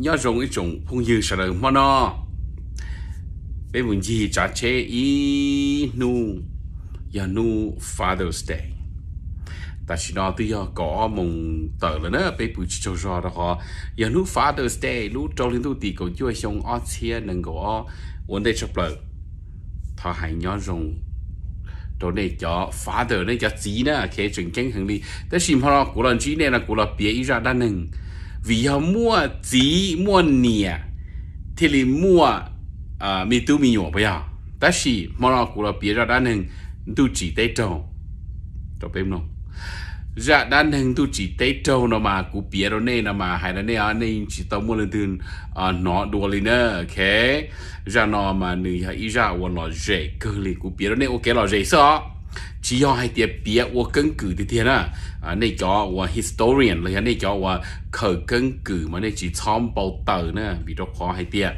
nhớ rồng ít rồng không dư sợ được mà nó bên mình gì trả chế ý nu giờ nu Father's Day ta chỉ nói tới giờ có mùng tờ là nữa bên buổi chiều rồi đó họ giờ nu Father's Day lúc trâu lên tu tì cầu chui xong ót xe nâng cổ uốn đây sập lở thọ hại nhớ rồngตัวนี้จะฟ้าเดอร์นี่จะจีนะแค่จริงแข็งหังดีแต่ชิมพอเรากูเราจีเนี่ยนะกูเราเปียอีระด้านหนึ่งวิหามั่วจีมั่วเนียที่ริมั่วมีตู้มีหยกไปอ่ะแต่ชิมพอเรากูเราเปียระด้านหนึ่งตู้จีเตโตตัวเป็นน้องระด้านหนึ่งตู้จีเตโตเนาะมากูเปียเราเนี่ยนะมาหายเราเนี่ยนี่จีตัวมั่วเลยตื่นหนอดัวเลยเนอะแค่จะนอนมาหนึ่งอีจ้าวันละเจก็เลยกูเปลี่ยนแล้วเนี่ยโอเคละเจซะจีอยากให้เตียเปลี่ยนว่าเกินกือที่เทียนนะในจอว่า historian เลยในจอว่าเคยเกินกือมาในจีซ้อมเป่าเตอร์นะวิธีขอให้เตีย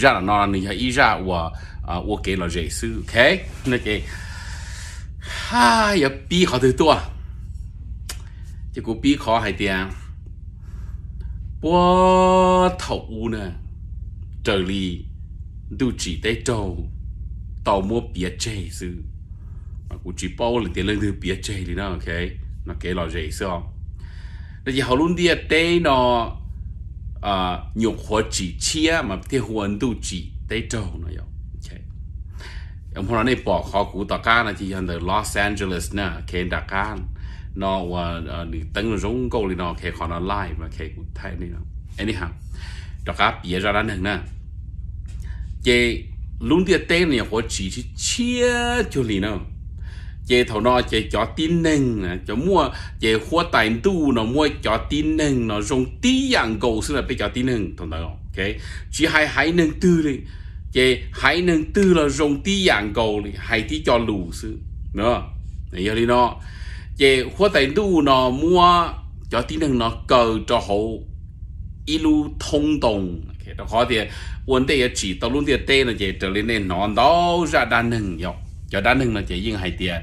จะนอนหนึ่งอีจ้าว่าโอเคละเจซื้อโอเคนั่นเองฮ่าอย่าปีขอถือตัวจะกูปีขอให้เตียปัวเถาอูนะtrợ lý đủ chỉ để trâu tàu mua bia chè sư mà cũng chỉ bao lần tiền lần thứ bia chè thì nó ok nó kể là dễ sao bây giờ họ luôn đi đây nó nhục hóa chỉ chia mà theo huấn đủ chỉ để trâu nó vậy ok em hôm nay bỏ họ cụ tạc can là chỉ ở Los Angeles nè khen tạc can nó đi tăng rung câu thì nó kể còn nó live mà kể cũng thấy này nó anyhowดอกเปียราด้านหนึ่งนะเจลุงเตี้ยเต้นเนี่ยหัวฉีที่เชี่ยจุลีเนาะเจเถานอเจจอตีนหนึ่งนะจะมั่วเจหัวไตตู้เนาะมั่วจอตีนหนึ่งเนาะรงตีอย่างโกซึ่งไปจอตีนหนึ่งตรงนั้นโอเคจีหายหายหนึ่งตื้อเลยเจหายหนึ่งตื้อเรารงตีอย่างโกเลยหายที่จอหลูซึ่งเนาะอย่างนี้เนาะเจหัวไตตู้เนาะมั่วจอตีนหนึ่งเนาะเกิดจอหู一路通洞，到好点，问题也起，到弄点对了，就这里呢，难道是单能要？要单能了，就应该点，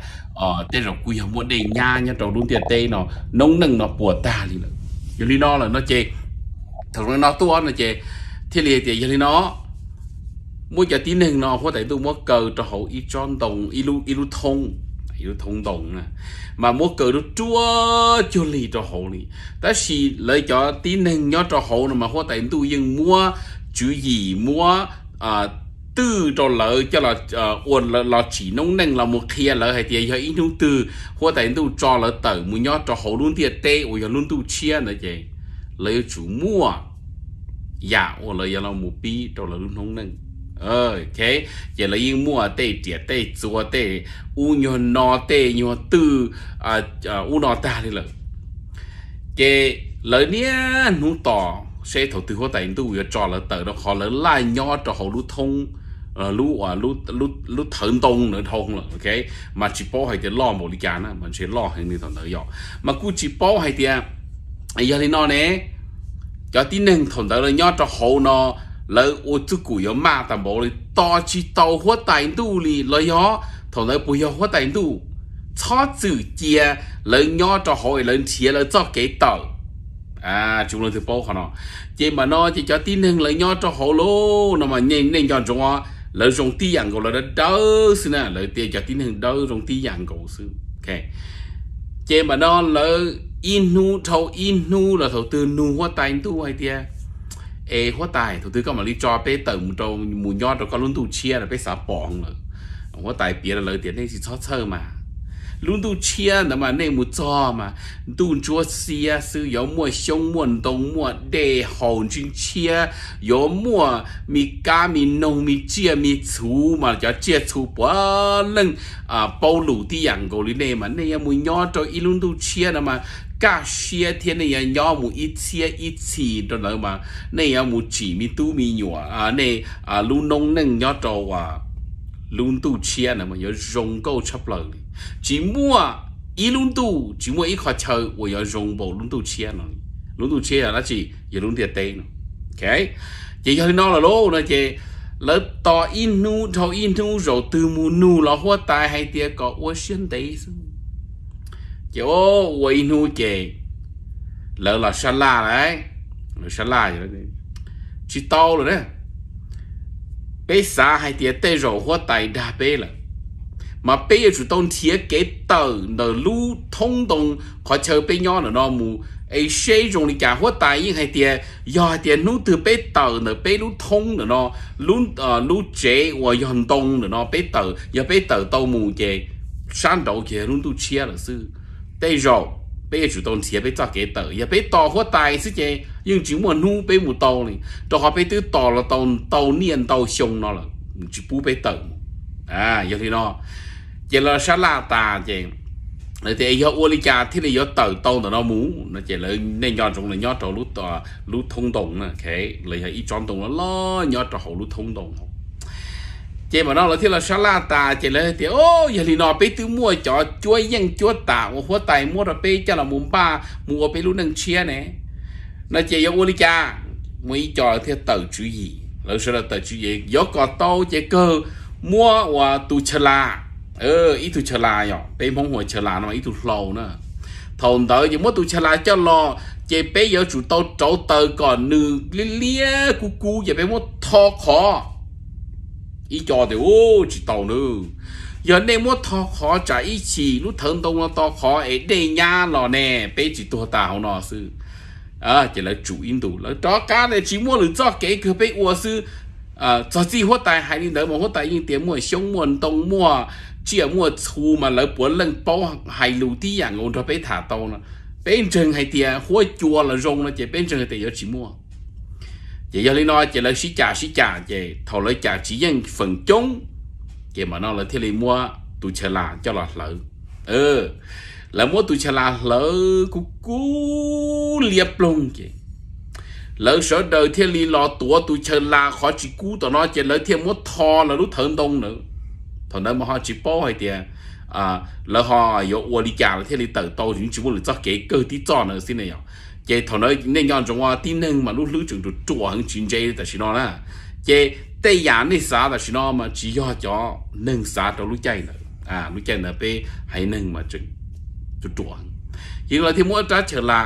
这种贵要问题呀，要到弄点对了，弄能了不大哩了，有哩孬了，那就，头先那多那就，这里就有哩孬，每只点能孬，或者都摸够，到好一钻洞，一路通。อยู่ทงตรงนะมาโมเกิดจัวจุลีจะหูนี่แต่สิเลยจะตีหนึ่งย้อนจะหูนะมาหัวแต่ตู้ยังมัวจุยมัวตื้อจะเลยจะเราอ้วนเราฉีน้องหนึ่งเราโมเคียเลยให้เตี้ยย้อยอีนุ่งตื้อหัวแต่ตู้จ่อเลยเติมมือย้อนจะหูรุ่นเตี้ยเตะโอ้ยรุ่นตู้เชียนะเจเลยจู่มัวอยากโอ้เลยเราโมปีจะเลยรุ่นน้องหนึ่งโอเคอย่าเลยยิ่งมั่วเตะเจี๋ยเตะจัวเตะอูยนนอเตะยนตื้ออูนอตาเลยเลยเจเลยเนี้ยหนูต่อเสถถือหัวแต่งตู้อย่าจอเลยเตะเราขอเลยไล่ย่อจะเขารู้ทงรู้เถินตรงเนื้อทงเลยโอเคมาจิโป้ให้เจล่อบริการนะมันเชื่อล่อให้ในตอนเนื้อย่อมากูจิโป้ให้เจไอ้ยาลีนอเนี้ยจอที่หนึ่งถนเตะเลยย่อจะเขานอแล้วโอ้จุกุยมาแต่บอกเลยต่อชีโตหัวไตดูเลยเลยย่อถอนเลยปุยหัวไตดูชอจืดเจียเลยย่อจะหอยเลยเชียเลยจ่อเก๋เต๋อจุลนทิพย์เขาเนาะเจมันเนาะเจจ่อตีหนึ่งเลยย่อจะหอยลูกนั่นมันเน่งจอจงว่าเลยจงตีอย่างกูเลยเด้อสินะเลยเตี้ยจ่อตีหนึ่งเด้อจงตีอย่างกูซึ่งโอเคเจมันเนาะเลยอินนูเท่าอินนูเลยเท่าตื่นนูหัวไตดูไอเตี้ยเอหัวตายถูกตื้อก็มาลีจอไปเติมโจมูยอดเราก็ลุ้นตูเชียร์ไปสาปองเลยหัวตายเปียเลยเดี๋ยวในสิชอเชอร์มาลุ้นตูเชียร์แต่มาในมูจอมาตูจัวเซียซื้อยอมัวชงมวนตรงมัวเดหอจึงเชียร์ยอมัวมีกามีนงมีเจียมีชูมาจะเจียชูปะนึงเปาหลูที่อย่างโกลิเนมันในมูยอดโจอีลุ้นตูเชียร์แต่มาก้าเชียเทียนในยอมูอีเชียอีฉีตอนนั้นมาในยอมูฉีมีตู้มีหยัวในลุงนงนึ่งยอจว่าลุงตู้เชียนะมันยอรงเก้าชับเลยจีมัวอีลุงตู้จีมัวอีขอเชยว่ายอรงโบลุงตู้เชียนเลยลุงตู้เชียนะจีอย่าลุงเตียเต้นโอเคจีเขาที่นอกละโลนะเจแล้วต่ออินนูเท่าอินนูเราตื่นมูนูเราหัวตายให้เตียก็ว่าเชียนเต้เจ้าวัยนูเจแล้วเราชะลาเลย ฉันลายอยู่แล้วจีโตเลยเนี่ยเป้สาให้เตี้ยเตะเราหัวไตดาเป้ละมาเป้ยจุดต้นเทียเกตเตอร์เนรู้ทงตรงขอเชิญเป้ย้อนนอมูไอเชยจงในการหัวไตยิ่งให้เตี้ยยอเตี้ยนู้ถือเป้เตอร์เนเป้รู้ทงเนอรู้รู้เจวัวยอนตรงเนอเป้เตอร์ยาเป้เตอร์โตมูเจฉันโตเจรู้ตุเชียละซื้อเตะเราเป้จุดต้นเทียเป้จ่อเกตเตอร์ยาเป้ต่อหัวไตซื้อเจnhưng chỉ muốn nuôi bé một tàu này, cho họ bé từ tàu là tàu niên tàu sông nó là chỉ bú bé tàu, à, giờ thì nó, giờ là sát la ta chứ, thì giờ uống ly trà thì là giờ tàu tàu là nó mú, nó chỉ là nên nhon trong là nhon tàu lú thông đồng nè, cái lấy hai tròn đồng nó nhon tàu hậu lú thông đồng, chứ mà nó là thì là sát la ta chỉ là thì ô giờ thì nó bé từ mua cho chúa dân chúa tạ một khối tài mua là bé cho là mùng ba mua bé lú năng chia nè.nó chỉ có uống trà mới cho theo tờ chủ gì, lỡ sau là tờ chủ gì, gió cò tô che cơ mua và tu chela, ít tu chela nhở, bên phong hồi chela nó ít tu lâu nữa, thầu tới chỉ muốn tu chela cho lo, chỉ bé gió chủ tô trổ tờ còn nư lia lia cu cu, chỉ bé muốn thò khó, ít cho thì ô chỉ tàu nư, giờ đây muốn thò khó trả ít chỉ lúc thằng đông nó thò khó ấy đây nha lò nè, bé chỉ tu tàu nó sư.จะแล้วจู่อินดูแล้วจ้าการเนี่ยชิมว่าหรือจ้าเก๋คือไปอวดซื้อจ้าจีหัวตายหายนี่เดี๋ยวมองหัวตายยิ่งเตี้ยมั่วชงมั่วตรงมั่วเจี๋ยมั่วชูมาแล้วปวดเรื่องเป้าหายรูที่อย่างงงเราไปถ่าโตนะเป็นเชิงหายเตี้ยหัวจัวละรงนะเจ๊เป็นเชิงหายเตี้ยชิมั่วเจ๊ยาลีน้อยเจ๊แล้วชี้จ่าเจ๊เท่าไรจ่าชี้ยังฝังจงเจ๊มานอนเลยเทลีมั่วตุเชลาเจ้าหลอดเหลือแล้วมัวตุชลาเหลอกูกูเลียบลงเจแล้วเสดเทียรีรอตัวตุชลาขอจิกูต่อน้อยเจแล้วเทียมัวทอแล้วรู้เถินตรงเนอะตอนนั้นมาหอจิโป้ให้เตียแล้วหอยอวลิกาแล้วเทียรีเติร์โตถึงจิบุหรือจ้าเก๋เกอที่จ้อเนอะสิเนี่ยเจตอนนั้นในย้อนจังว่าที่หนึ่งมารู้ลื้อจุดจั่วหังจินเจแต่ชิโน่นะเจแต่ยานในสาแต่ชิโน่มาจีย่อจ่อหนึ่งสาเรารู้ใจเนอะรู้ใจเนอะไปให้หนึ่งมาจึงจุดจวงยิ่งเราที่มัวจ้าเฉลา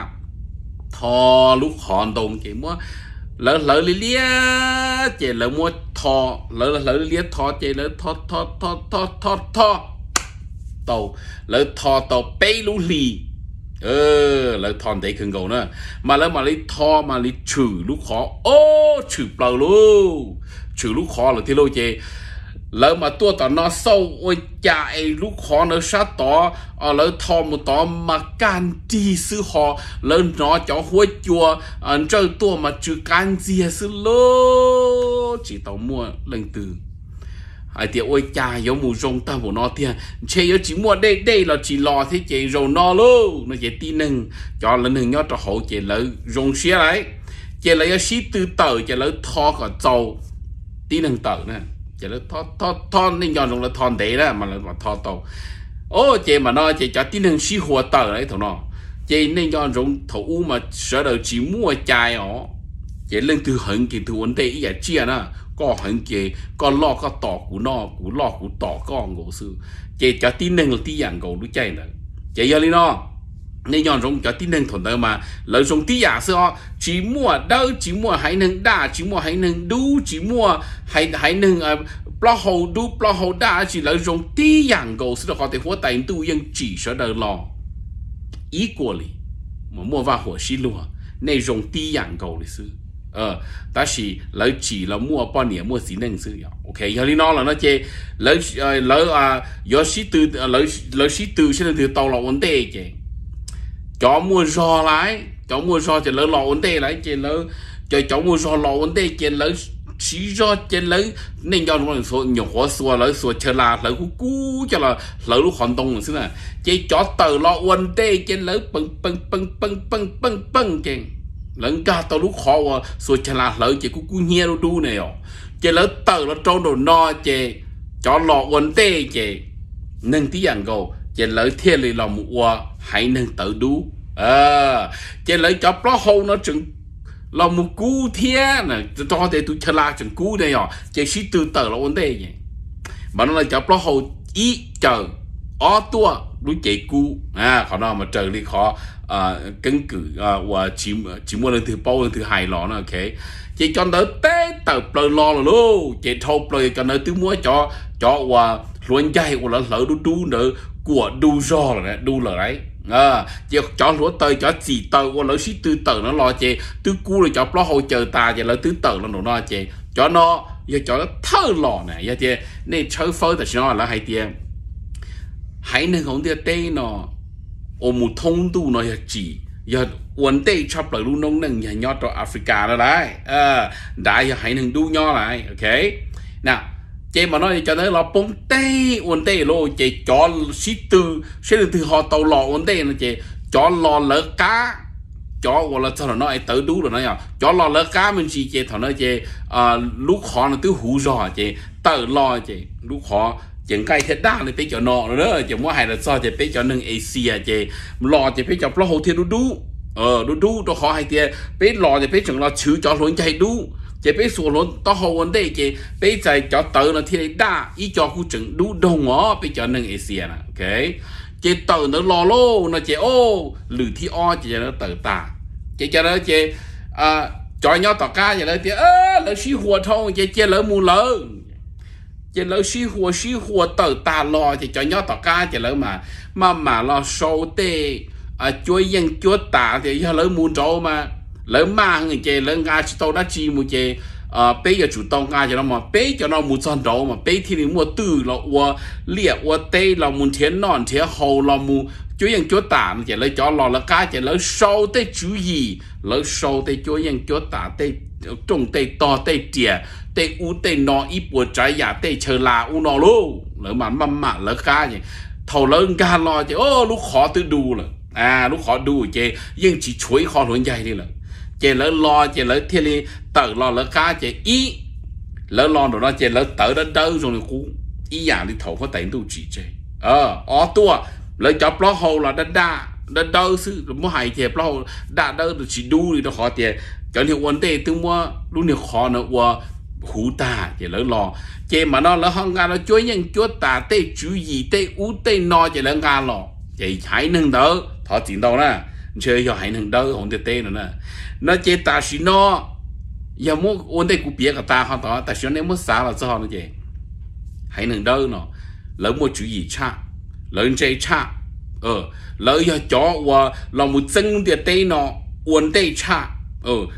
ทอลูกหอนตรงเกมัวแล้วเลี้ยเจแล้วมัวทอแล้วเลี้ยทอเจแล้วทอโตแล้วทอโตเป้ลูลีแล้วทอนเด็กขึ้นเก่าเนอะมาแล้วมาลิทอมาลิชื่อลูกขอโอ้ชื่อเปล่าลูชื่อลูกขอหรือที่เราเจแล้วมาตัวต่อนอเศร้าโอยใจลูกคอเนื้อชาต่อแล้วทอมต่อมาการดีซื้อหอแล้วนอจ่อหัวจัวเจ้าตัวมาจือการเสียซื้อโลจีต่อมัวเรื่องตื่นไอเดียโอยใจยมูจงตาหัวนอเทียเชยจีมัวได้เราจีรอที่เจโรนอโลนอเจตีหนึ่งจ่อละหนึ่งยอดต่อหัวเจแล้วจงเสียไรเจแล้วชี้ตื่นเต๋อเจแล้วทอกับเจ้าตีหนึ่งเต๋อเนี่ยเจแล้วทอนนี่ย้อนลงแล้วทอนเดแล้วมันเลยมาทอโตโอ้เจมันน้อยเจจัดที่หนึ่งชี้หัวเต๋อเลยถูกน้อเจนี่ย้อนลงถูกมาเสด็จจีมั่วใจอ๋อเจเรื่องถือหังกินถือวันเต๋ออย่าเชี่ยนะก็หังเกก็ลอกก็ต่อกูนอกูลอกกูต่อก้องกูซื้อเจจัดที่หนึ่งที่อย่างกูรู้ใจนะเจยาลีน้อนี่ย้อนลงจัดที่หนึ่งถูกเต๋อมาแล้วลงที่อย่างเสื้อจีมั่วเด้อจีมั่วหายหนึ่งด่าจีมั่วหายหนึ่งดูจีมั่วหายหนึ่งปลาหูดูปลาหูด่าจีแล้วลงที่อย่างกูซึ่งเราขอแต่หัวใจตู้ยังจีเสด็จรออีกว่าเลยมันมั่วว่าหัวชิลัวในลงที่อย่างกูเลยซึ่งแต่สิแล้วจีแล้วมั่วป้อนเหนียวมั่วสีหนึ่งซึ่งอย่างโอเคยาลีน้อแล้วนะเจแล้วยอชิตือแล้วชิตือเช่นเดียวตัวเราวันเตะเจcho mua giò lái cho mua giò chỉ lấy lò ổn tê lái chỉ lấy cho mua giò lò ổn tê chỉ lấy xí giò chỉ lấy nên cho nó số nhiều khó xua lấy xua chờ là lấy cú cú cho là lấy lúc hoàn tông xí này chỉ cho tờ lò ổn tê chỉ lấy bưng chỉ lấy cả tờ lúc khó xua chờ là lấy chỉ cú cú nhẹ đâu đu này chỉ lấy tờ nó trâu đồ no chỉ cho lò ổn tê chỉ nâng tí dạng cầuเจนเลยเทียรีลอมอัวหายหนึ่งเต๋อดูเจนเลยจับล้อโฮนะจึงลอมกู้เทียน่ะจะต้องเตะตุชลาจึงกู้ได้หรอเจนชี้ตือเต๋อเราอันเตยมันเลยจับล้อโฮอีเจออตัว đối chạy cũ à khó nào mà trời đi khó cân cử và chỉ mua lên thứ bao lên thứ hai lọ nè ok chạy cho tới té tờ lời lo là luôn chạy thâu lời cho nơi tôi mua cho và luôn chạy của lỡ đu nữa của đu do là đấy đu là đấy à chạy cho lúa tơi cho gì tơi của lỡ xí tư tờ nó lo chạy tư cũ rồi cho nó hỗ trợ ta chạy lỡ tứ tờ nó lo chạy cho nó giờ cho nó thơ lọ này giờ chạy nên chơi phơi tại sao là hay tiền hãy nên không tiếc tê nó ôm một thông tu nó chỉ giờ uốn tê chọc lại luôn nông nương nhà nho cho Africa đó đấy đại giờ hãy nên đu nho lại ok nào chế mà nói cho tới là bông tê uốn tê lô chế chó xí tư sẽ được từ họ tàu lò uốn tê nó chế chó lò lỡ cá chó gọi là sao nó tới đu rồi nó chó lò lỡ cá mình chỉ chế thằng nó chế lúc họ nó tứ hú giò chế tờ lò chế lúc họ chẳng cái thế đa này phải cho nọ rồi đó chẳng mua hay là so thì phải cho nâng Asia chế lò thì phải cho nó hồ thiên đu đu đu đu tôi khó hay tiền phải lò thì phải chẳng lò chứ cho luôn chạy đu chế phải xuống luôn to hồ vấn đề chế phải chạy cho tới là thiên đa ý cho khu chừng đu đồng ó phải cho nâng Asia nè ok chế tới nó lò lô nó chế ô lử thi o chế nó tới tà chế cho nó chế cho nhau tỏ ca vậy đó thì lỡ xí hùa thông chế lỡ mù lỡ chế lỡ xí hùa tờ ta lo thì cho nhau tỏ ca chế lỡ mà lo sâu tê chuối dân chúa tả thì cho lỡ muốn trâu mà lỡ mang người chế lỡ ngay tao đã chi mua chế bé giờ chủ tông ngay cho nó mà bé cho nó muốn son trâu mà bé thì mình mua từ là ua lìa ua tê là muốn thiến nòn thiến hầu là muốn chuối dân chúa tả chế lỡ cho lo là ca chế lỡ sâu tê chú gì lỡ sâu tê chuối dân chúa tả tê trồng tê to tê trẻ tê u tê nó ít buồn trái giả tê chờ là u nó luôn lỡ mà lỡ cá gì thầu lỡ cá lo chứ ô lúc khó tự đu rồi lúc khó đu chứ nhưng chỉ chuối khó luôn dây đi rồi chứ lỡ lo chứ lỡ thiên đi tự lo lỡ cá chứ ý lỡ lo rồi nó chứ lỡ tự đến đâu rồi cũng ý giả đi thầu có tiền đâu chỉ chứ tua lỡ cho pló hồ là đa đa đến đâu xứ mua hải thì pló đa đâu được chỉ đu đi nó khó chứ cho nên vấn đề từ mua luôn nhiều khó nữa hú ta thì lỡ lò chế mà nó lỡ hông ga nó chúa nhân chúa ta tê chú gì tê ú tê no thì lỡ ga lò thì hãy nâng đỡ thọ tiền đâu nè chơi giờ hãy nâng đỡ không tê nữa nè nó chế ta xí no giờ muốn ôn tê cụ bia cả ta họ tỏ ta xí nó muốn xả là sao nó chế hãy nâng đỡ nó lỡ mua chú gì cha lỡ chơi cha lỡ giờ chó và lòng một chân thì tê nó ôn tê cha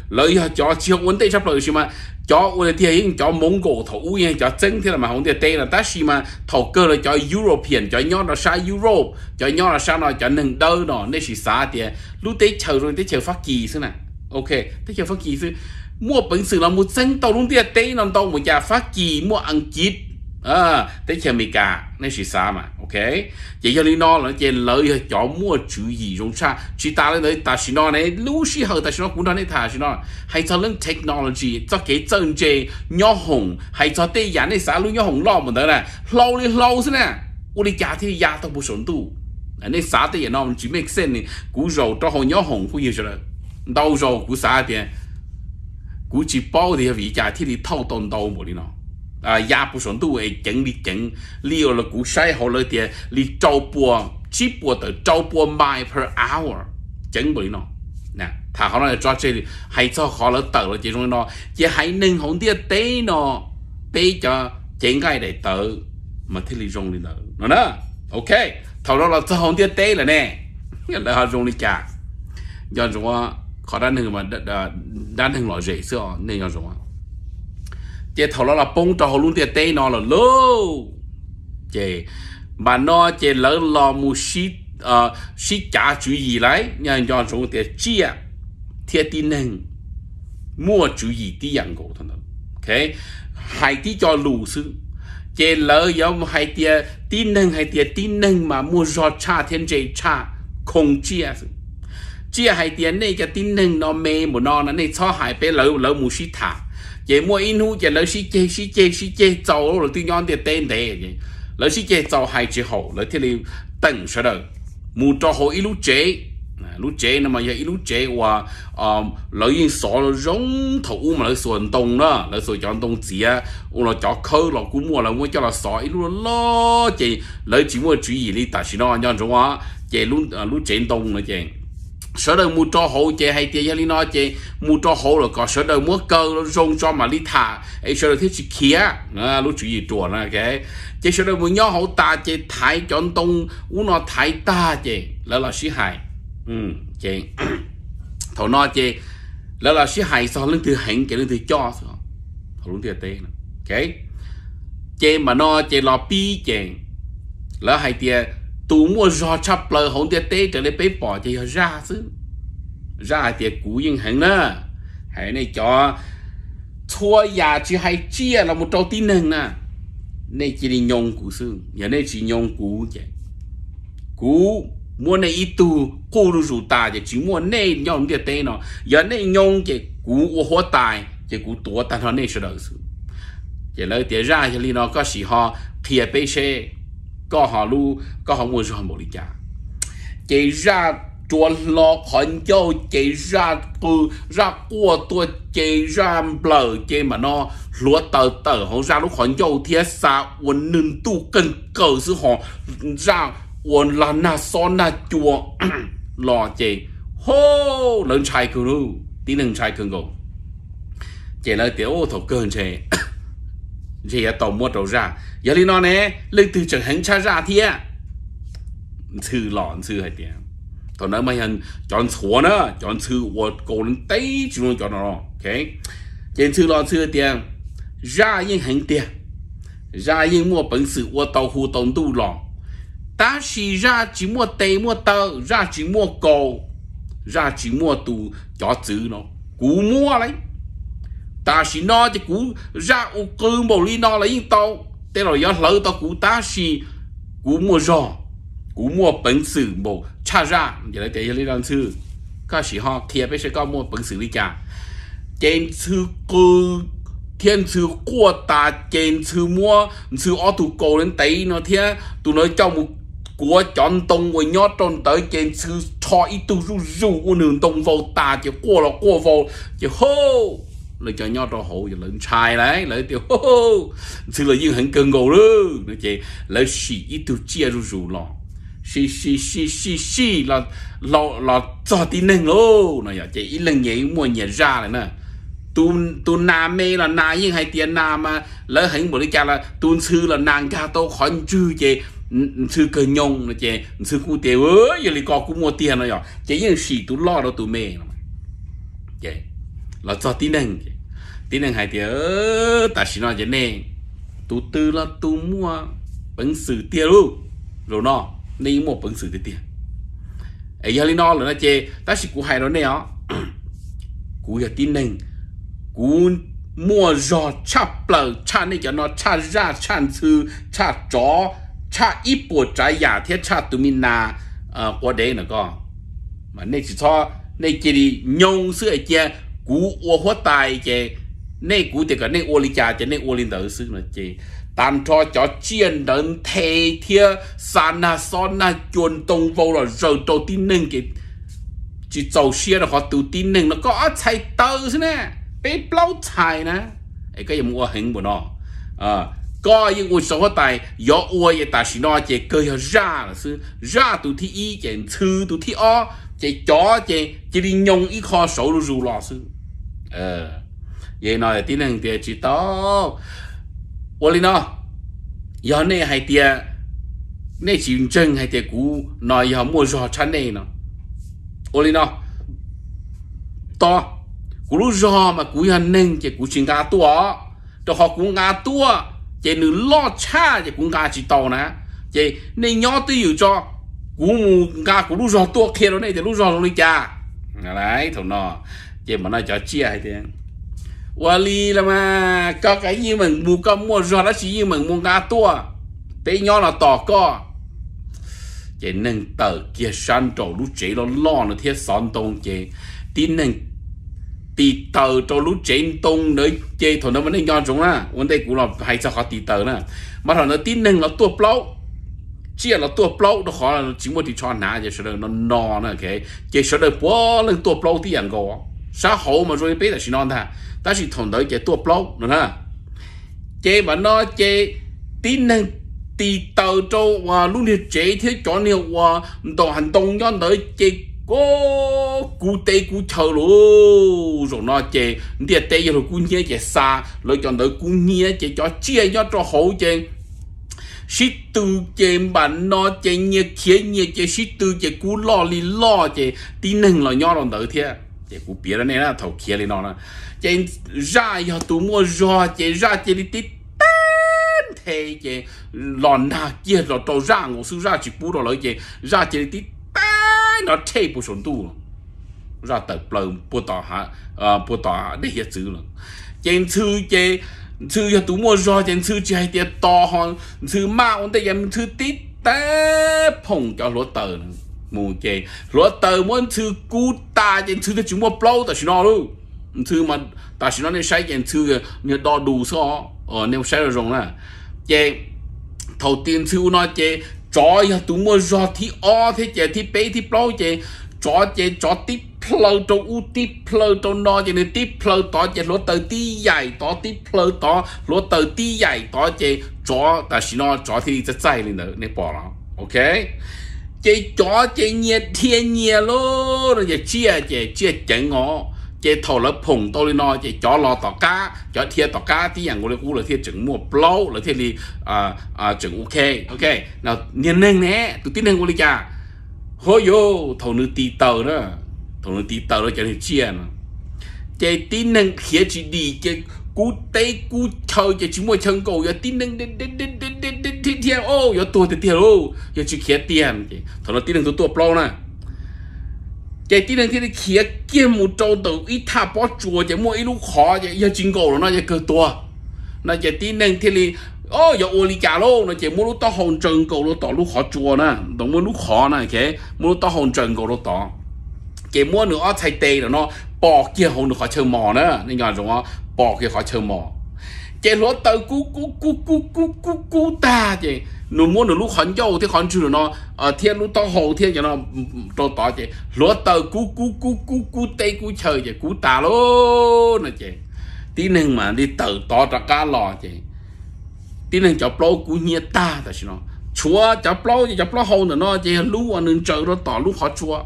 lỡ giờ chó chiêu ôn tê sắp lỡ gì mà cho ôi thì cho mông cổ thổ uy cho chân thế là mà không thể tê là taxi mà thổ cơ là cho European cho nhau nó xa Europe cho nhau là sao nó cho nâng đơ nó nên chỉ xa thì lúc tới chờ rồi tới chờ phát kỳ xưa này ok tới chờ phát kỳ xưa mua bẩn sự là một chân tàu luôn thì tê nó tàu một nhà phát kỳ mua ăn chít tới chờ Mỹ cả nên chỉ xa mà ok chỉ cho lý nó là chỉ lợi cho mua chữ gì giống xa chỉ ta lên đấy ta chỉ nó này lú xí hở ta chỉ nó cũng nói thà chỉ nó hay cho lên technology cho cái chân chế nhỏ hồng hay cho tây giả này xã luôn nhỏ hồng lo một đấy này lâu đi lâu thế nè u đi giả thì giả tao bổ sung tu anh ấy xã tây giả nó chỉ make sense này cú rầu cho hồng nhỏ hồng cũng nhiều rồi đâu rầu cú xã thì cú chỉ bao thì vì giả thì đi thâu tồn đâu một đi nó giá bổ sung tu ấy chỉnh đi chỉnh liều là cú sai hồ lời tiền đi trâu bùa chip bùa tới trâu bùa mile per hour chỉnh bởi nó nè thà họ nói là cho chơi hay cho họ lỡ tờ là chỉ trong nó chỉ hãy nâng hổng tia té nó té cho chỉnh cái để tờ mà thiết lý rong đi tờ nó đó ok thầu đó là cho hổng tia té là nè là họ rong đi chả do chúng họ đan hưng mà đan hưng loại dễ xưa nên do chúng chế thầu là bông trò luôn tiền tê nó là lô chế mà nó chế lỡ lò mu xí xí trả chú gì lấy nhà cho chúng tiền chia thiệt tin nâng mua chú gì tí dạng cổ thôi ok hai tí cho lù sư chế lỡ giống hai tiền tin nâng hai tiền tin nâng mà mua do cha thiên chế cha không chia chia hai tiền này cho tin nâng nó mê một nó này cho hai bé lỡ mu xí thả chế mua inu chế lỡ xí chê trâu rồi tự nhon tiền tên thế lỡ xí chê trâu hai chê hậu lỡ thì tận sợ đời mua cho hậu ít chế lúc chế nó mà vậy lúc chế qua lợi yên sọ nó giống thủ mà lợi sườn tông đó lợi sườn chọn tông gì á u là chọn khơi là cũng mua là mua cho là sọ ít luôn lo chị lợi chỉ mua chuyện gì đi tại chỉ nó nhon trong á chị luôn lúc chế tông nữa chị sở đời mua cho hộ chị hay chị với nó chị mua cho hộ là có sở đời mua cơ nó rong cho mà đi thả ấy sở đời thiết chỉ khía lúc chuyện gì chùa nè cái chị sở đời mua nhon hộ ta chị thái chọn tông u nó thái ta chị là sĩ hài chị thầu no chị là sĩ hài so lưng từ hạnh chị lưng từ cho thầu lưng từ tê cái chị mà no chị lò pi chị là hai tia tù mua giò chập lời hổng tia tê trở lên bế bỏ chị ra xứ ra tia cũ yên hẳn đó hãy này cho thua nhà chị hay chia là một trâu tin hẳn nè này chị đi nhông cũ xứ giờ này chị nhông cũ chị cũ mua này ít tu cô du du ta chỉ mua này nhon địa tê nó giờ này nhon chỉ cú hoa tài chỉ cú tua ta nó này sẽ đỡ sự chỉ lấy tiền ra cho nên nó có gì họ kia bê xe có họ lu có họ mua rồi một lý trả chỉ ra chuột lọ hận châu chỉ ra từ ra cua tua chỉ ra bờ chỉ mà nó lúa tờ tờ họ ra lúc hận châu thiết xa uốn nương tu cần cờ sự họ ra uốn là na son na chùa lò chè hô lớn chai cường lu tí nâng chai cường gồm chè lời tiểu thổ cường chè chè tàu mua đầu ra giờ đi nó nè lên từ chẳng hẳn cha ra thia sư lòn sư hay tiền tao nói mày hẳn chọn xóa nữa chọn sư uốn cổ lên tây chúng nó chọn nó ok trên sư lòn sư tiền ra yên hẳn tiền ra yên mua bẩn sự uốn tàu khu tông tu lò ta chỉ ra chỉ mua tê mua tơ ra chỉ mua cầu ra chỉ mua tù cho chữ nó cú mua lấy ta chỉ no thì cú ra u cư bầu ly no lấy tao tên là do lỡ tao cú ta chỉ cú mua giò cú mua bẩn sử bầu cha ra vậy là cái lấy đơn sư các sĩ họ thiệt với sẽ có mua bẩn sử đi cha trên sư cư thiên sư của ta trên sư mua sư ô tù cầu đến tây nó thế tụi nó trong một của chọn tông với nhót tròn tới trên sư cho ít tu rú rú của nương tông vô ta chỉ cua là cua vô chỉ hô lời cho nhót tròn hậu giờ lợn trai đấy lời tiểu hô sư lời dương hẳn cần gầu luôn nói chị lời xì ít tu chia rú rú lọ xì xì xì xì xì là cho tin nâng luôn nói vậy chị ít lần nhảy mua nhảy ra này nè tu na mê là na nhưng hay tiền na mà lỡ hẳn một cái cha là tu sư là nàng cha tô khỏi chư chị sư cơ nhông là chị sư cụ tiêu ơi giờ thì có cũng mua tiền rồi chị nhưng xì tu lo đâu tu mê chị là cho tí năng hay tiền ta chỉ nói chuyện này tu tư là tu mua bẩn sử tiền luôn rồi nó nên một bẩn sử tiền ấy giờ thì nó là chị ta chỉ cụ hay đó nè ó cụ giờ tí năng cú mua giò chắp lờ cha này cho nó cha ra cha sư cha chó cha ít bộ trái giả thế cha tụi mình là qua đấy nữa con mà này chỉ cho này chỉ đi nhông xưa kia cú ô hóa tài kia này cú thì cả này ô li cha cho này ô li đỡ xưa nữa chị tam cho chiên đến thề thia sana sona chuồn tông vô là giờ đầu tin nâng cái chỉ giàu xia là họ tụi tin nâng nó có chạy tơ xí nè cái lâu tài nè ấy cái gì mua hình của nó coi những người sống ở tại gió uôi tại chỉ nó chỉ cơ ra là sư ra từ thi y chỉ sư từ thi o chỉ chó chỉ đi nhông ít kho sổ rồi dù lò sư vậy nói tiếng anh thì chỉ tao uôi nó giờ này hay tia này chỉ chân hay tia cũ nói giờ mua giò chăn này nó uôi nó to cú lú giò mà cú hàn nâng chỉ cú chỉ gà tua, cho họ cú gà tua chỉ nửa lo cha chỉ cú gà chỉ tàu nè, chỉ nên nhớ tới hiểu cho cú gà cú lú giò tua kia đó này thì lú giò nó đi cha, đấy thằng nọ, chỉ mà nó cho chia hay thế, wali là mà có cái gì mình mua con mua giò đó chỉ như mình mua gà tua, thế nhớ là tỏ co, chỉ nâng tờ kia san trầu lú chỉ nó lo nó thiết son tông chỉ tin nâng tì tờ cho lũ trên tông đấy chê thằng nó vẫn đang nhon chúng na, vấn đề cũng là hay sao họ tì tờ nè, mà thằng nó tin nâng nó tuột lâu, chia là tua plau nó khó là chính một thì cho ná giờ sẽ nó nò nữa cái giờ sẽ được bó lên tua plau thì ăn có xã hội mà rồi biết là chỉ non thà ta chỉ thằng đấy cái tua plau nữa ha chế mà nó chế tin năng tì tàu châu và luôn được chế thế cho nhiều và tàu hành động cho tới chế có cụ tê cụ chờ luôn rồi nó chế tiền tê rồi cụ nhé chế xa rồi cho tới cụ nhé chế cho chia cho hậu chế sĩ tư chế bản nó chế nhẹ khía nhẹ chế sĩ tư chế cú lo li lo chế tin năng là nhỏ đồng tới thế chế cú biết này là thầu khía lên nó là chế ra giờ tụi mua rồi chế ra chế đi tít thế chế lòn na kia lò trâu ra ngô sư ra chỉ cú đó lấy chế ra chế đi tít nó thế bộ sốn tu ra tập lợn bộ tỏ hả bộ tỏ để hiện chữ luôn chế sư chế thứ giờ tụi mua rồi trên thứ chơi tiền to hơn thứ ma ông ta em thứ tít té phồng cho lúa tờ mù chè lúa tờ muốn thứ cú ta trên thứ chúng mua plau ta chỉ nói luôn thứ mà ta chỉ nói nên sai trên thứ như đo đủ so ở nếu sai rồi là chè thầu tiền thứ nói chè chó giờ tụi mua rồi thì o thế chè thì bé thì plau chè chó tít plug to u tít plug to no cho nên tít plug to cho lỗ tờ tí dài to tít plug to lỗ tờ tí dài to chơi chó ta chỉ nó chó thì rất dài lên nữa nên bỏ nó ok chơi chó chơi nhiệt thiên nhiệt luôn rồi giờ chia chén ngó chơi thầu lớp phồng to lên nó chơi chó lo tỏ cá chó thiên tỏ cá tí dạng của nó u là thiên chừng mua plug là thiên đi chừng ok nào nhiên nâng nè tụi tí nâng của lý cha hôi vô thầu nữ tí tờ đó thằng tí tao nó chơi chia nó chơi tí năng khía chỉ đi chơi cú tay cú chơi chơi chỉ mua chân cầu giờ tí năng đến tiền ô giờ tuổi tiền ô giờ chỉ khía tiền chơi thằng nó tí năng tuổi plau nè chơi tí năng thì khía kia một trâu từ ít thà bỏ chùa chơi mua ít lúc khó chơi giờ chân cầu nó giờ cơ tua nó chơi tí năng thì ô giờ ô li cà lô nó chơi mua lúc to hòn trần cầu nó tỏ lúc khó chùa nè đồng mua lúc khó nè cái mua lúc to hòn trần cầu nó tỏ chế mua nữa thay tê là nó bỏ kia hồn được khỏi chơi mò nữa nên nhờ chúng nó bỏ kia khỏi chơi mò chế lúa tới cú ta chế nó mua nữa lúc khẩn dâu thì khẩn chưa nó thiên lúc to hồ thiên cho nó to tỏ chế lúa tới cú tê cú chơi chế cú ta luôn nè chế tí nâng mà đi tự to ra cá lò chế tí nâng cho plô cú nhia ta tại sao nó chúa cho plô hồ nữa nó chế lúc anh nên chơi nó tỏ lúc khó chúa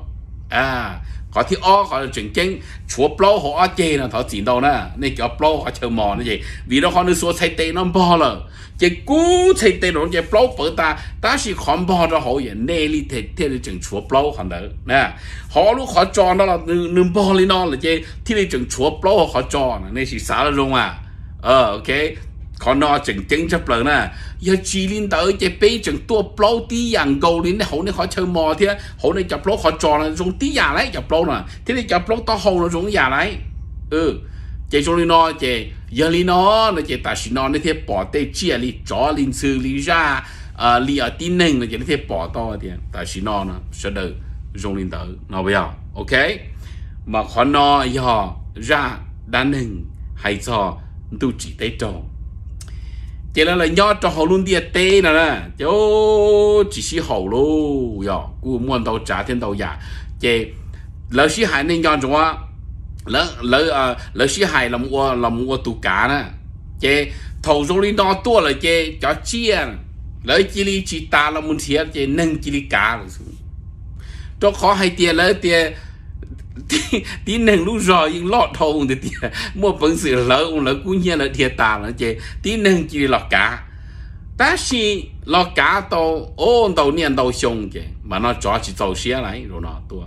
có thì o có chuyện chén chúa plau họ chê là thọ chỉ đâu nè nên cho plau họ chơi mò nó vậy vì nó khó nên số thay tê nó bò lờ chỉ cú thay tê nó chỉ plau phở ta chỉ khó bò ra họ vậy nè li thế là chuyện chúa plau còn đỡ nè họ lúc họ tròn đó là nương bò lên non là chơi thì là chuyện chúa plau họ tròn nên chỉ xả ra luôn à ok còn nó chuyện chén chấp lợn nè giờ chỉ lên tới chỉ bé chừng tua plau tí dạng cầu đến hậu này khó chơi mò thế hậu này chập plau khó tròn là dùng tí giả đấy chập plau nè thế này chập plau to hậu là dùng giả đấy chỉ dùng nó chỉ giờ lên nó là chỉ ta xin nó nên thế bỏ tay chia li chó linh sư li ra li ở tí nâng là chỉ nên thế bỏ to thì ta xin nó sẽ được dùng lên tới nó bây giờ ok mà khó nó giờ ra đan hình hay cho tu chỉ tay tròn chỉ là nhót cho họ luôn địa tê nè chỗ chỉ xí hậu luôn giờ cứ muốn tàu trả thêm tàu giả chỉ lỡ xí hại nên nhót chúng á lỡ xí hại là mua tụ cá nè chỉ thầu rồi đi đo tua là chỉ cho chia lỡ chỉ li chỉ ta là muốn thiệt chỉ nâng chỉ li cá cho khó hay tiền lỡ tiền tí nâng lúc rồi nhưng lọt thầu thì mua vẫn sự lỡ cũng như là thiệt tà là chị tí nâng chỉ lọt cá ta xì lọt cá tàu ôn tàu niên tàu sông chị mà nó chó chỉ tàu xe lại rồi nó tua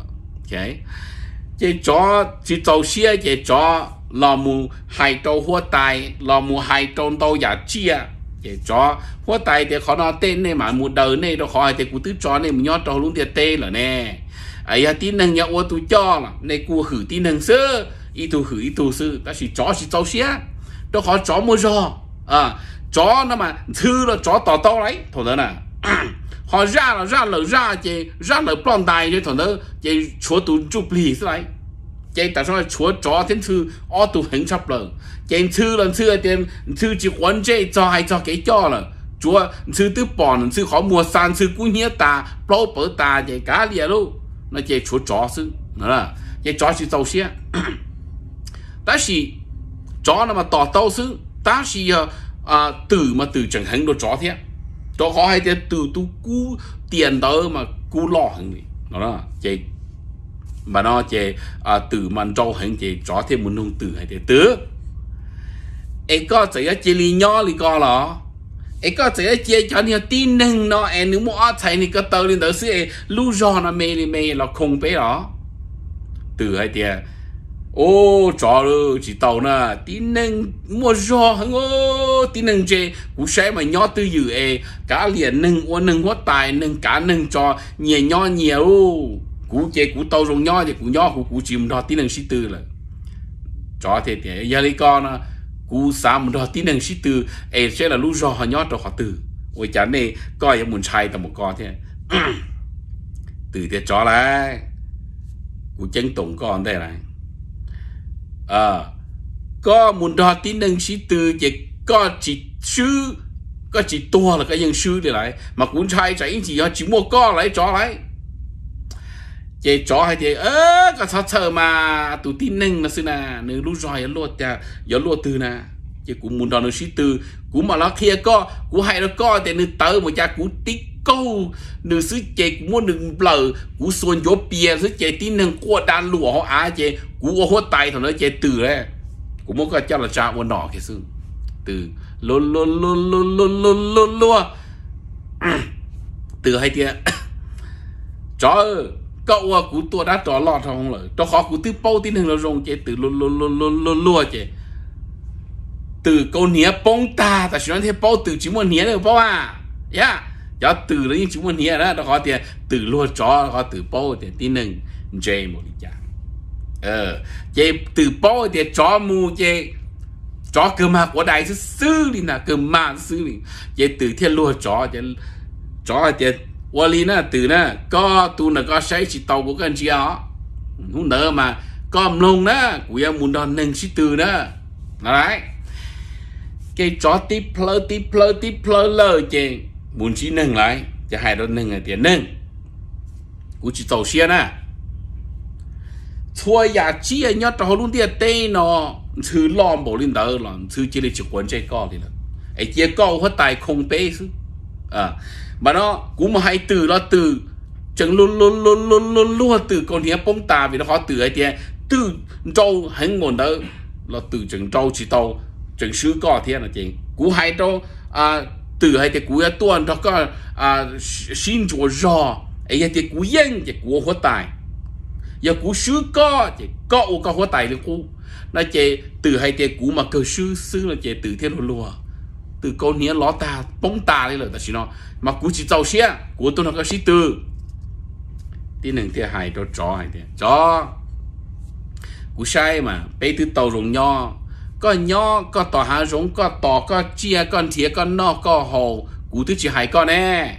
cái chị chó chỉ tàu xe chị chó là mù hai tàu hoa tài là mù hai trong tàu giả chia chị chó hoa tài thì khó nó tên này mà mù đời này đâu khỏi thì cũng tứ chó này mình nhót tàu luôn thì tê là nè ấy tí năng nhau tôi cho là này cua hử tí năng xưa y tu hử y tu sư ta chỉ chó chỉ cháu xía nó khó chó mua giò chó nó mà thư là chó tỏ to đấy thôi đó nè họ ra là chị ra là plon tài chứ thôi đó chị chúa tu chụp lì thế này chị tại sao chúa chó thiên sư o tu hình sắp lờ chị thư là xưa tiền thư chỉ quấn chơi cho hay cho cái cho là จัวซื้อตื้อปอนซื้อขอมัวซานซื้อกุ้งเฮียตาเปล่าเปิดตาใจกาเลียรู้นั่นใจชัวจ่อซึ่งนั่นแหละใจจ่อสิเต้าเสียแต่สิจ่อน่ะมาต่อเต้าซึ่งแต่สิตื่อมาตื่อจังหังโดจ่อเทียจ่อขอให้เจ้าตื่อตู้กู้เตียนเตอมากู้ล่อหังนี่นั่นแหละใจmà nó chỉ từ màn trâu hình chỉ cho thêm một nông từ hay thế tứ, ấy có thể chỉ lý nhỏ lý co lỏ, ấy có thể chỉ cho nhiều tin nâng nó em nếu mua thấy thì có tờ lên tờ xí lưu giò nó mê thì mê là không bé đó, từ hay thế, ô cho luôn chỉ tàu nè tin nâng mua giò hông ô tin nâng chơi cũng sẽ mà nhỏ từ dự ấy cá liền nâng ô nâng hóa tài nâng cá nâng cho nhiều nhỏ nhiều cú chơi cú tàu rồng nhoi thì cú nhoi cú chìm đò tí năng sĩ tư là cho thế thì giờ đi con cú xám đò tí năng sĩ tư ấy sẽ là lũ rò nhoi trò họ từ ôi chán này coi em muốn trai tầm một con thế từ thế cho lại cú chân tổng con đây này có muốn đò tí năng sĩ tư chỉ có chỉ sư có chỉ tua là cái dân sư để lại mà cú trai chạy chỉ do chỉ mua con lại cho lạiเจจ่อให้เจก็ชอบเธอมาตุติหนึ่งนะสินะหนึ่งรู้รอยอย่าลวดจะอย่าลวดตือนะเจกูมุนดอนหนึ่งชิตือกูมาแล้วเคลียก็กูให้แล้วก็แต่หนึ่งเต๋อหมดจากกูติ๊กกู้หนึ่งซื้อเจกูม้วนหนึ่งเปล่ากูส่วนโยเปียซื้อเจตีหนึ่งกวดดันหลัวเขาอาเจกูเอาหัวไตถอนเลยเจตือเลยกูมันก็เจ้าละจ้าวันหน่อแค่ซึ่งตือล้นล้นล้นล้นล้นล้นล้นล้นตือให้เจจ่อก็ว่ากูตัวด้าจ่อหลอดทองเลยตัวขอกูตื้อโป้ที่หนึ่งเราลงเจตื่นลุลุลุลุลุลุเจตื่นเกาเหนียป้องตาแต่ฉันเทโป้ตื่นจิ้มวันเหนียเลยเพราะว่าย่าอย่าตื่นแล้วยิ่งจิ้มวันเหนียนะตัวขอเตี้ยตื่นลุจ่อขอตื่นโป้เตี้ยที่หนึ่งเจหมดจ้ะเจตื่นโป้เตี้ยจ่อมูเจจ่อเกิดมากว่าใดซื้อดินะเกิดมาซื้อดิเจตื่นเที่ยลุจ่อเจจ่อเตี้ยวันนี้นะตื่นนะก็ตูน่ะก็ใช้จิตเตากูกันเชียวหุ่นเดิมมาก็ลงนะกูยังมุนดอนหนึ่งชิตื่นนะอะไรเกย์จอติเพลติเพลติเพลเลยเจมุนชิหนึ่งไรจะหายดอนหนึ่งไงเตียนหนึ่งกูจิตเตาเชียนะช่วยอยากเชียยอดต่อรุ่นเตียเต้นอซื้อล้อมโบลินเตอร์ล้อมซื้อเจลิจิกวนใจก้อนนี่แหละไอ้เจี๊ยก้อนเขาตายคงเป๊ะซึ่งmà nó cũng mà hay từ nó từ chẳng luôn luôn luôn luôn luôn luôn từ con nhé bông tà vì nó khó từ ấy thì từ trâu hắn ngồi đó là từ chẳng trâu chỉ tàu chẳng sứ cò thế là chị cũng hay đâu từ hay thì cũng tuần đó có xin chỗ giò ấy thì cũng yên thì cũng hóa tài giờ cũng sứ cò thì cậu có hóa tài được cũng là chị từ hay thì cũng mà cơ sứ sứ là chị từ thế luôn luôn từ câu nhé ló ta bông tà đi rồi ta chỉ nó mà cú chỉ giàu xe của tôi nó có sĩ từ tí nừng thì hài cho chó hài thì chó cú sai mà bé từ tàu rồng nho có nho có tò há rồng có tò có chia con thía con no có hồ cú thứ chỉ hài con nè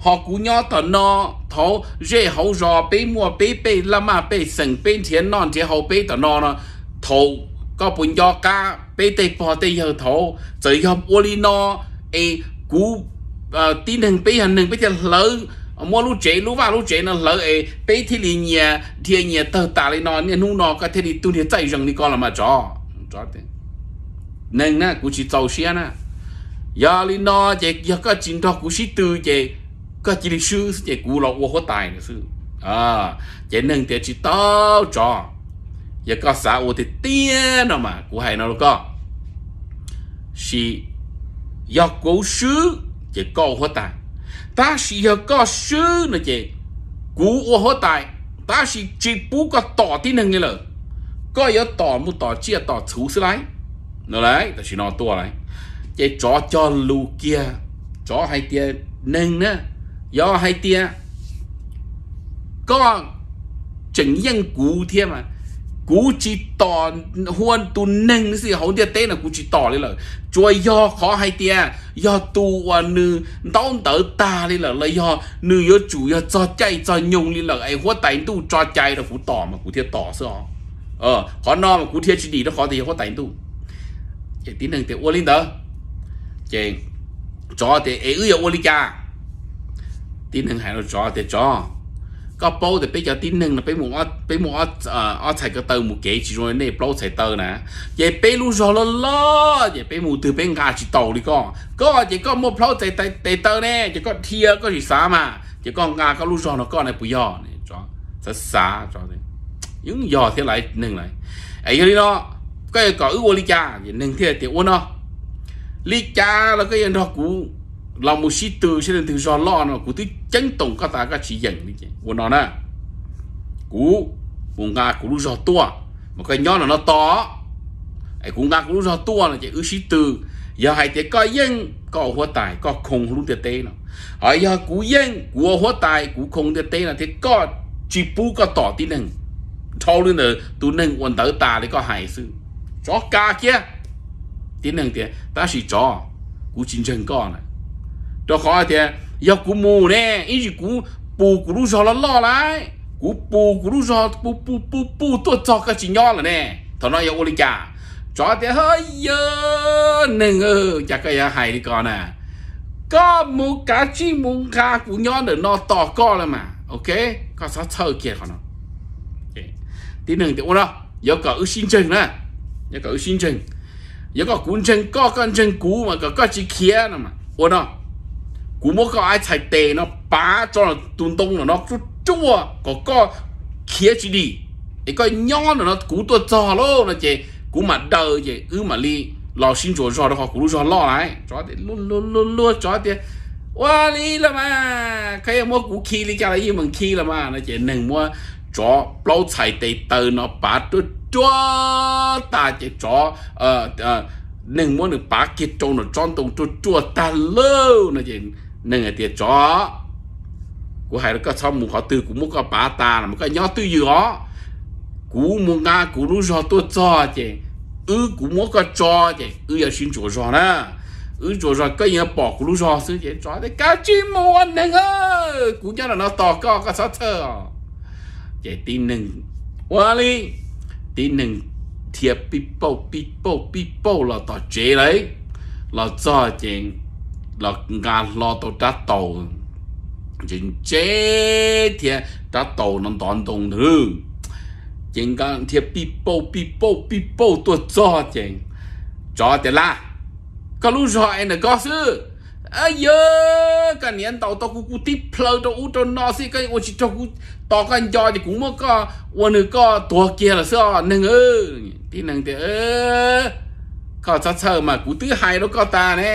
họ cú nho tò no thấu dễ hấu rò bé mua bé bé la mà bé sừng bé thía non thía hầu bé tò no nó thấu có bún do cá bé tây bò tây giờ thấu rồi hầm olino e cú tin hình hằng bây giờ lỡ mua lũ trẻ nó lỡ ấy bây thì lì nhà thì nhà tờ tà lên nó nên nó có thể đi tu thì chạy rằng đi con là mà chó thế nên nè cũng chỉ tàu xe nè giờ lên nó chạy giờ có chính đó cũng chỉ từ chạy có chỉ đi sư chạy cú lọ qua khó tài nữa sư chạy nên thì chỉ tao chó giờ có xã ô thì tiên nào mà của hay nó có si giờ cố sư chỉ có hóa tài ta chỉ có sư nữa chị cú hóa tài ta chỉ bú có tỏ tí năng như là có yếu tỏ một tỏ chia tỏ thú sư lái nó đấy ta chỉ nó tua đấy chị chó cho lù kia chó hay tia nâng nữa do hay tia có chỉnh dân cú thế mà cú chỉ tỏ huân tu nâng gì hầu tia tê là cú chỉ tỏ đi là chúa do khó hay tia do tu nư đau tở ta đi là do nư do chủ do cho chạy cho nhung đi là ấy hóa tài tu cho chạy là cú tỏ mà cú thiệt tỏ sao khó no mà cú thiệt chỉ đi nó khó thì hóa tài tu chỉ tí nâng thì uốn lên đó chèn จ่อแต่เอื้อโอลิกาตีหนึ่งหายเราจ่อแต่จ่อก็โป้แต่ไปจ่อตีหนึ่งนะไปหมู่อ้อไปหมู่อ้อใส่กระเตอหมู่เก๋จีโร่เนี่ยโป้ใส่เตอนะอย่าไปรู้จ่อละล้ออย่าไปหมู่ตื่นเป็นกาจีโต้ดิก็อย่าก็หมู่โป้ใส่เตอเนี่ยอย่าก็เทียก็จีสามาอย่าก็งาก็รู้จ่อเนาะก็ในปุยย่อเนี่ยจ่อสาจ่อเนี่ยยุ่งย่อเท่าไรหนึ่งเลยไอ้คนนี้เนาะก็ยังก่ออื้อโอลิกาอย่างหนึ่งเท่าเตี้ยอ้วนเนาะลิกาแล้วก็ยังทอกูเราโมชิตือเช่นตือจอลอนกูที่จังตรงก็ตาก็ชี้อย่างนี้วันนอนน่ะกูงากูรู้จอตัวมันก็ย้อนเราต่อไอ้กูงากูรู้จอตัวน่ะจะอื้อชิตืออย่าให้เตี้ยก็ยังก็หัวตายก็คงรู้เตี้ยเต้เนาะไอ้อย่ากูยังกูหัวตายกูคงเตี้ยเต้น่ะเตี้ยก็จีปูก็ต่อที่หนึ่งเท่านั้นเด้อตัวหนึ่งวันเต๋อตาเลยก็หายซื้อจอกาเกี้ยตีหนึ่งเดียแต่สิจอกูจริงจังก่อนเลยตัวขอเดียอยากกูมูเนี่ยอีกกูปูกูรู้จอละล้อไรกูปูกูรู้จอปูตัวจอกระจิงย้อนเลยเนี่ยตอนนั้นอยากโอลิกาจอเดียเฮ้ยเยอะหนึ่งอยากก็อยากหายดีก่อนนะก็มูกาจิมูกากูย้อนเดินนอต่อก่อนเลยมาโอเคก็สักเท่าเกี้ยเขาเนาะตีหนึ่งเดียวเนาะอยากก็อึชิงจังนะยังก็ชินเชงยังก็กุนเชงก็กันเชงกูมันก็จีเคียนะมันโอ้เนาะกูมันก็ไอ้ใส่เตะเนาะป้าจนตุนตงเนาะจู่ๆก็เคียจีดีไอ้ก็ย้อนเนาะกูตัวจ่อโลนะเจกูมาเดอเจอื้อมาลีเราชินจ่อจ่อเนาะกูรู้จ่อล่อไรจ่อเด็ดลุ้นจ่อเด็ดว่าลีละมาใครมัวกูขี้ลีจ่ออะไรยี่มึงขี้ละมานะเจหนึ่งมัวจ่อเปล่าใส่เตะเตอเนาะป้าตัวจ้าตาเจ็บจ้อหนึ่งม้วนหนึ่งปากเก็บจงหนึ่งจ้อนตรงจ้วตาเล่อนะเจนหนึ่งไอเตี้ยจ้อกูหายแล้วก็ชอบมุกเขาตื่นกูมุกก็ปาตาหน่ะมันก็ย้อนตื่นอยู่อ๋อกูมุกงากูรู้จ้อตัวจ้อเจนกูมุกก็จ้อเจนอย่าชินจ้อจ้อนะจ้อจ้อก็ยังปอกกูรู้จ้อซื้อเจนจ้อได้ก้าวจีม้วนหนึ่งกูย้อนแล้วต่อก็ซัดเธอเจนตีหนึ่งว่าลีตีหนึ่งเทียบปีโป้เราต่อเจเลยเราจ่อเจงเรางานรอตัวจัดโตจริงเจเทียจัดโตนั่นตอนตรงถือจริงการเทียบปีโป้ตัวจ่อเจงจ่อแต่ละก็รู้จ่อเองนะก็ซื้อเยอะกันเนี้ยต่อกูติดเพลิดตัวอุตนอสิกันโอชิโตกูต่อกันยอดิกูเมื่อก็วันนึงก็ตัวเกียร์ละเสื้อหนึ่งที่หนึ่งแต่ก็จะเชิญมากูตื้อหายแล้วก็ตาแน่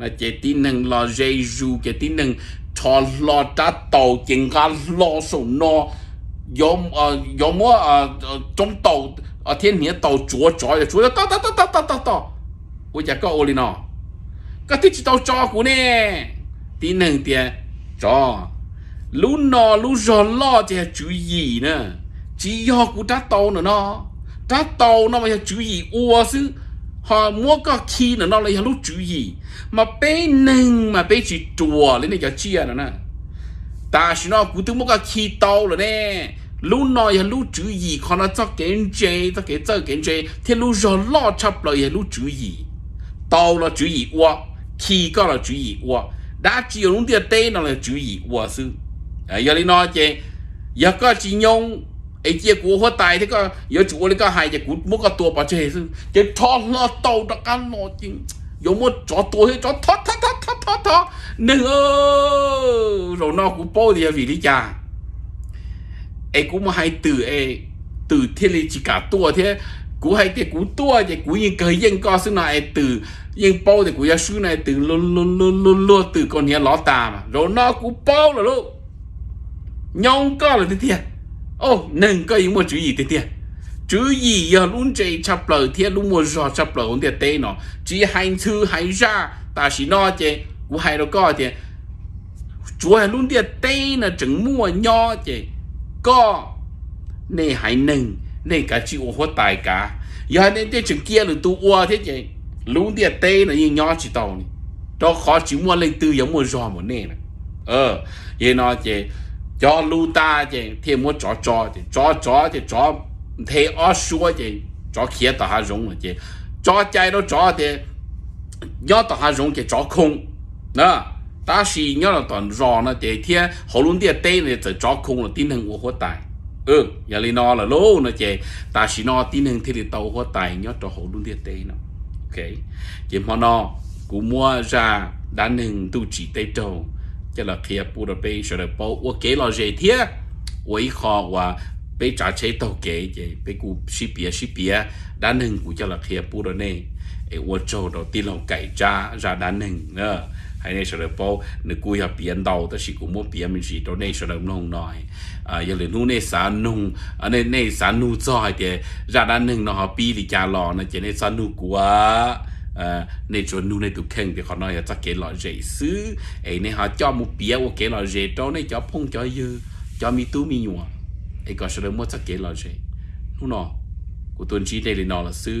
นะเจตีหนึ่งรอเจจูเจตีหนึ่งชอรอจัดโตเก่งการรอสมนอยมว่าจงโตเทียนเหนียโตจัวจ่อยจัวแล้วต่อกูอยากก็โอลินอก็ที่จะต้องจอกูเน่ตีหนึ่งเตียจอลุ้นนอลุ้นจอล่อเจ้าจุยยีเนอะจียอกูท้าโตเนอะเนาะท้าโตเนาะมาจากจุยยีอัวซึหอมัวก็ขี้เนอะเนาะเลยฮะลุ้นจุยยีมาเป้หนึ่งมาเป้จีจัวเลยเนี่ยจะเชียเนอะนะตาชิโนกูถึงมัวก็ขี้โตเลยเน่ลุ้นนออย่าลุ้นจุยยีคนละจะเก่งเจจะเก่งเจที่ลุ้นจอล่อชับเลยอย่าลุ้นจุยยีโตเราจุยยีอัวขี้ก็เราจุยอีวัวด้าจีรุ่งเดียเต้นั่นเลยจุยอีวัวซื้ออย่าลีนอเจอย่าก็จีนงไอเจี๊ยกูหัวตายที่ก็อย่าจู่เลยก็หายจากกูมุกก็ตัวปะเชยซื้อจะทอล้อเต่าตะกันหนอจริงอย่ามัวจ่อตัวให้จ่อท้อหนึ่งเรานอกูโป้เดียวิริยาไอกูมาให้ตื่นไอตื่นเทเลจิกาตัวเทกูให้เตะกูตัวเด็กกูยังเคยยังก็ซื้อหน่อยตื่นยังโป้แต่กูอยากซื้อหน่อยตื่นล้นตื่นก่อนเนี้ยล้อตามโดนน้อกูโป้แล้วลูกยองก็เลยทีเดียวโอ้หนึ่งก็ยังมัวจุยยีทีเดียวจุยยีอย่าลุ้นใจชับเปล่าเทียลุ้นมัวรอชับเปล่าคนเดียวเต้เนาะจีให้ซื้อให้ซ่าแต่สิน้อเจกูให้เราก็เดียวจู่ให้ลุ้นเดียวเต้น่ะจึงมัวย่อเจก็ในให้หนึ่งนี่กะจีโอหัวตายกะยาเนี่ยเตี้ยจึงเกียร์หรือตัวอ้วนเท่เจรู้เตี้ยเต้นะยิงย้อนจีโตนี่ตัวขอจีมัวเลยตื้ออย่างมัวจอหมดเนี่ยนะเยนอเจจอลูตาเจเทียมัวจอเจจอเทออชัวเจจอเขียต่อหาจงเจจอใจเราจอเจย้อนต่อหาจงเจจอคง那但是要了当热呢，这天喉咙的带呢在抓空了，顶能我活带。要哩拿了喽呢这，但是拿顶能天里到活带，要到喉咙的带呢。OK， 这么呢，古莫啥单能都只带走，这了开不了被说了包，我给了这天，我一看我。ไปจ่าใช้เตาเก๋เจไปกูชิเปียด้านหนึ่งกูจะละเคียปูระเน่ไอ้วัวโจเราตีเราไก่จ้าจ่าด้านหนึ่งเนอะให้ในส่วนเราหนึ่งกูอยากเปลี่ยนเตาแต่สิกูมั่วเปลี่ยนมันสิตัวในส่วนเราหน่องหน่อยอย่าเลยนู่นในสารนุ่งในสารนู่นจ่อยเจจ่าด้านหนึ่งเนาะปีหรือจ่าหล่อนะเจในสารนู่นกูว่าในจวนนู่นในตุกเข่งเดี๋ยวเขาหน่อยจะเก๋หล่อใจซื้อไอ้ในหาจ่อมุเปียว่าเก๋หล่อใจโตในจ่อพงจ่อยืดจ่อมีตู้มีหนัวไอ้ก็เสนอหมดสักเกลอเจนู่นน่ะกูตัวนี้ได้เลยนอละซื้อ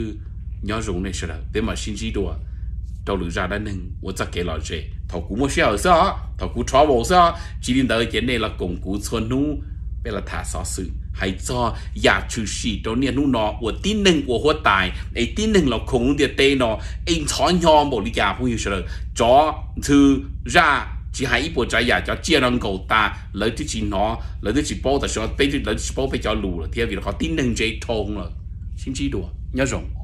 ยอดรุ่งในเสนอเป็นมาชิ้นจีตัวเจ้าหรือจ่าด้านหนึ่งว่าสักเกลอเจถอดกูไม่เชื่อซะถอดกูชอบซะจีนเดินเจนเนี่ยละกงกูชวนนู้เป็นละท่าซอสื่อให้จ่ออยากชูชีตัวเนี่ยนู่นน่ะว่าตีหนึ่งว่าหัวตายไอ้ตีหนึ่งเราคงเดียเตนอไอ้ช้อนยอมบริการพวกอยู่เสนอจ่อถือจ่าchỉ hai bộ trái giả cho chia năm cầu ta lấy thứ chỉ nó lấy thứ chỉ bao ta cho lấy thứ chỉ bao phải cho lù là theo vì nó có tin nâng dây thòng rồi xin chỉ đùa nhớ rồi